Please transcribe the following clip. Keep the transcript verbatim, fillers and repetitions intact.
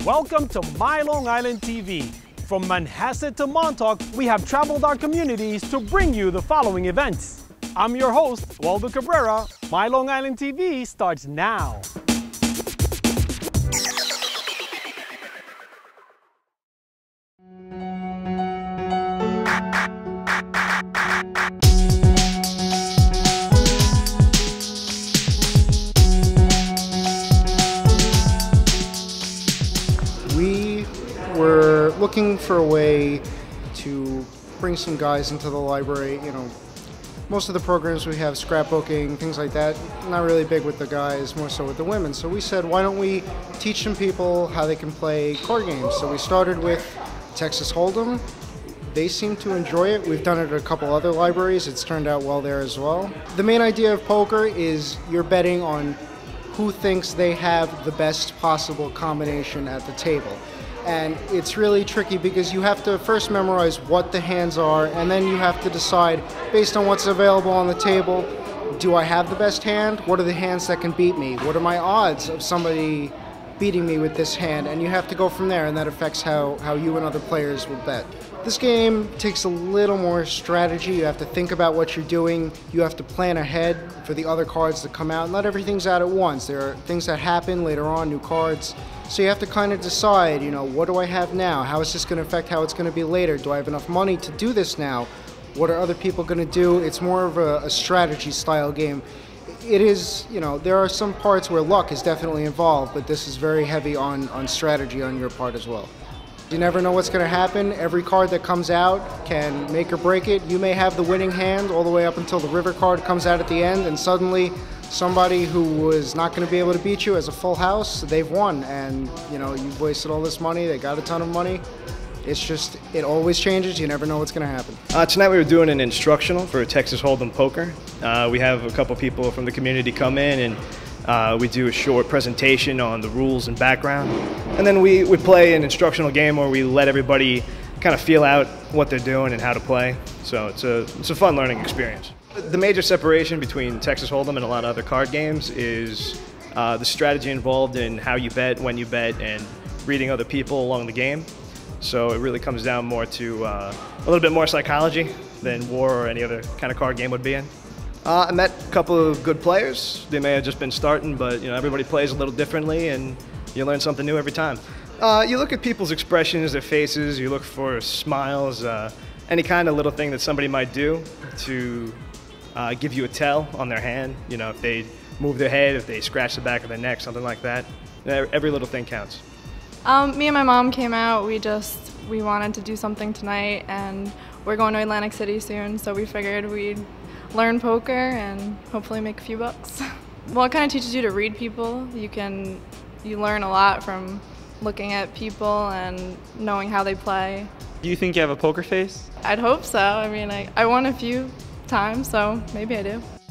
Welcome to My Long Island T V. From Manhasset to Montauk, we have traveled our communities to bring you the following events. I'm your host, Waldo Cabrera. My Long Island T V starts now. Looking for a way to bring some guys into the library. You know, most of the programs we have, scrapbooking, things like that, not really big with the guys, more so with the women. So we said, why don't we teach some people how they can play card games? So we started with Texas Hold'em. They seem to enjoy it. We've done it at a couple other libraries. It's turned out well there as well. The main idea of poker is you're betting on who thinks they have the best possible combination at the table. And it's really tricky because you have to first memorize what the hands are, and then you have to decide, based on what's available on the table, do I have the best hand? What are the hands that can beat me? What are my odds of somebody beating me with this hand? And you have to go from there, and that affects how, how you and other players will bet. This game takes a little more strategy. You have to think about what you're doing. You have to plan ahead for the other cards to come out. Not everything's out at once. There are things that happen later on, new cards. So you have to kind of decide, you know, what do I have now? How is this going to affect how it's going to be later? Do I have enough money to do this now? What are other people going to do? It's more of a, a strategy style game. It is, you know, there are some parts where luck is definitely involved, but this is very heavy on, on strategy on your part as well. You never know what's going to happen. Every card that comes out can make or break it. You may have the winning hand all the way up until the river card comes out at the end, and suddenly somebody who was not going to be able to beat you has a full house. They've won, and you know, you've wasted all this money. They got a ton of money. It's just, it always changes. You never know what's going to happen. Uh, tonight we were doing an instructional for Texas Hold'em Poker. Uh, we have a couple people from the community come in, and Uh, we do a short presentation on the rules and background. And then we, we play an instructional game where we let everybody kind of feel out what they're doing and how to play. So it's a, it's a fun learning experience. The major separation between Texas Hold'em and a lot of other card games is uh, the strategy involved in how you bet, when you bet, and reading other people along the game. So it really comes down more to uh, a little bit more psychology than war or any other kind of card game would be in. Uh, I met a couple of good players. They may have just been starting, but you know, everybody plays a little differently, and you learn something new every time. Uh, you look at people's expressions, their faces. You look for smiles, uh, any kind of little thing that somebody might do to uh, give you a tell on their hand. You know, if they move their head, if they scratch the back of their neck, something like that. Every little thing counts. Um, me and my mom came out. We just we wanted to do something tonight, and we're going to Atlantic City soon, so we figured we'd learn poker and hopefully make a few bucks. Well, it kind of teaches you to read people. You can, you learn a lot from looking at people and knowing how they play. Do you think you have a poker face? I'd hope so. I mean, I, I won a few times, so maybe I do.